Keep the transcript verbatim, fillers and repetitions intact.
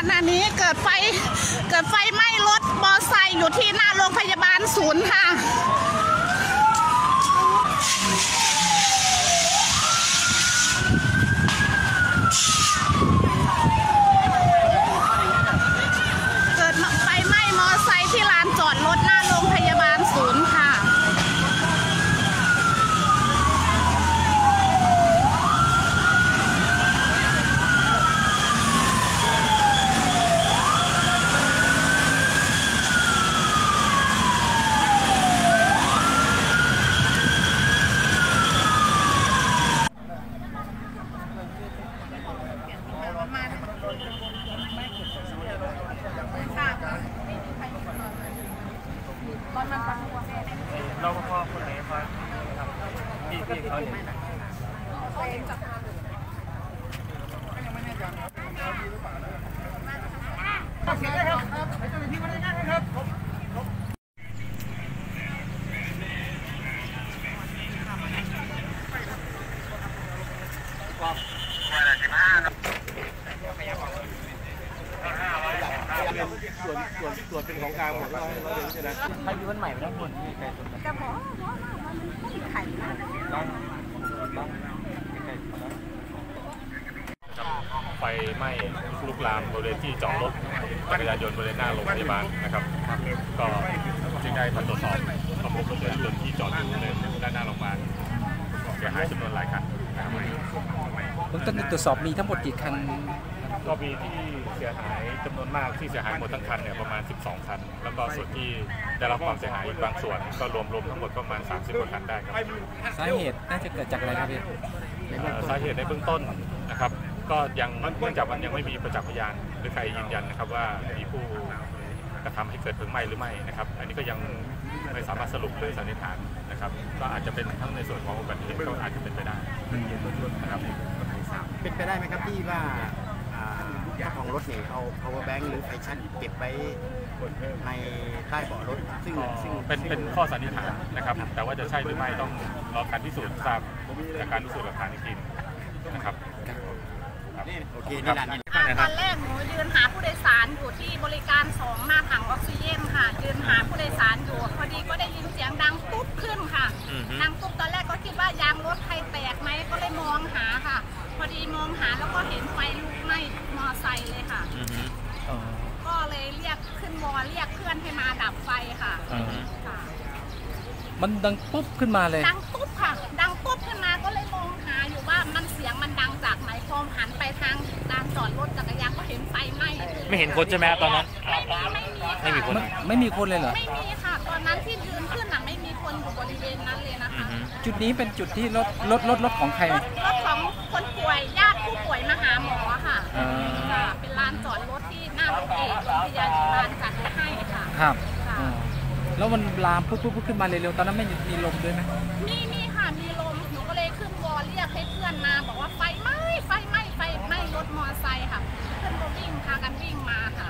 ขณะนี้เกิดไฟเกิดไฟไหม้รถมอไซค์อยู่ที่หน้าโรงพยาบาลศูนย์ค่ะเราพอคนไหนพอพี่พี่เขาเนี่ยยังไม่แน่ใจครับเสียได้ครับให้เจ้าหน้าที่มาได้ง่ายครับส่วนส่วนส่วนเป็นของกลางหมดแล้วเราเรียนใช่ไหมไปยืนใหม่ไปแล้วคนที่ใครสนใจแต่หมอหมอมามันต้องมีไข่นะต้องต้องมีไข่ไฟไหม้ลุกลามบริเวณที่จอดรถจักรยานยนต์บริเวณหน้าโรงพยาบาลนะครับก็จึงได้ตรวจสอบพบรถจักรยานยนต์ที่จอดอยู่บริเวณด้านหน้าโรงพยาบาลเสียหายจำนวนหลายคันเบื้องต้นตรวจสอบมีทั้งหมดกี่คันก็มีที่เสียหายจำนวนมากที่เสียหายหมดทั้งคันเนี่ยประมาณสิบสองคันแล้วก็ส่วนที่ได้รับความเสียหายอีกบางส่วนก็รวมๆทั้งหมดประมาณสามสิบกว่าคันได้ครับสาเหตุน่าจะเกิดจากอะไรครับพี่สาเหตุในเบื้องต้นนะครับก็ยังเนื่องจากมันยังไม่มีประจักษ์พยานหรือใครยืนยันนะครับว่ามีผู้กระทำให้เกิดเพลิงไหม้หรือไม่นะครับอันนี้ก็ยังไม่สามารถสรุปหรือสันนิษฐานนะครับก็อาจจะเป็นทั้งในส่วนของอุบัติเหตุก็อาจจะเป็นไปได้นะครับเป็นไปได้ไหมครับที่ว่าเจ้าของรถเนี่ยเอา power bank หรือไฟชั่นเก็บไว้ในใต้เบาะรถซึ่งเป็นเป็นข้อสันนิษฐานนะครับแต่ว่าจะใช่หรือไม่ต้องรอการพิสูจน์ทราบจากการพิสูจน์หลักฐานอีกทีนะครับโอเคนี่แหละตอนแรกหนูยืนหาผู้โดยสารอยู่ที่บริการสองหน้าถังออกซิเจนค่ะยืนหาผู้โดยสารอยู่พอดีก็ได้ยินเสียงดังตุ๊บขึ้นค่ะดังตุ๊บตอนแรกก็คิดว่ายางรถใครแตกไหมก็เลยมองหาค่ะพอดีมองหาแล้วก็เห็นไฟลุกไหม้มอไซค์เลยค่ะก็เลยเรียกขึ้นวอเรียกเพื่อนให้มาดับไฟค่ะมันดังปุ๊บขึ้นมาเลยดังปุ๊บค่ะดังปุ๊บขึ้นมาก็เลยมองหาอยู่ว่ามันเสียงมันดังจากไหนพอหันไปทางลานจอดรถจักรยานก็เห็นไฟไหม้ไม่เห็นคนใช่ไหมตอนนั้นไม่มีไม่มีคนไม่มีคนเลยเหรอไม่มีค่ะตอนนั้นที่ยืนขึ้นน่ะไม่มีคนอยู่บริเวณนั้นเลยนะคะจุดนี้เป็นจุดที่รถรถรถรถของใครรถของคนป่วยญาติผู้ป่วยมาหาหมอค่ะเป็นลานจอดรถที่หน้าโรงพยาบาลจักรยานจัดให้ค่ะครับแล้วมันลามปุ๊บๆขึ้นมาเร็วๆตอนนั้นไม่มีลมด้วยไหมมีมีค่ะมีลมหนูก็เลยขึ้นวอลเรียกให้เพื่อนมาบอกว่าไฟไหม้ไฟไหม้ไฟไหม้รถมอเตอร์ไซค์ค่ะเพื่อนก็วิ่งพากันวิ่งมาค่ะ